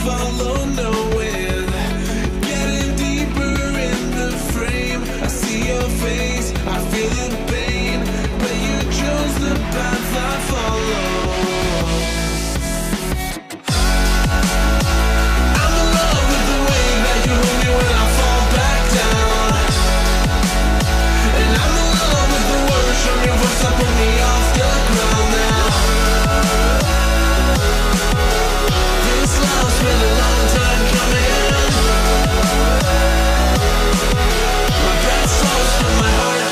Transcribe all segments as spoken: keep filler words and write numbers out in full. Follow nowhere, getting deeper in the frame. I see your face, I feel the pain, but you chose the path I follow. I'm in love with the way that you hold me when I fall back down, and I'm in love with the words from your voice that pull me off the ground now. It's been a long time coming. My breath slows but my heart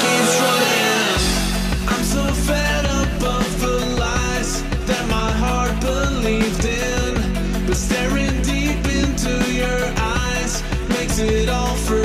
keeps running. I'm so fed up of the lies that my heart believed in, but staring deep into your eyes makes it all free.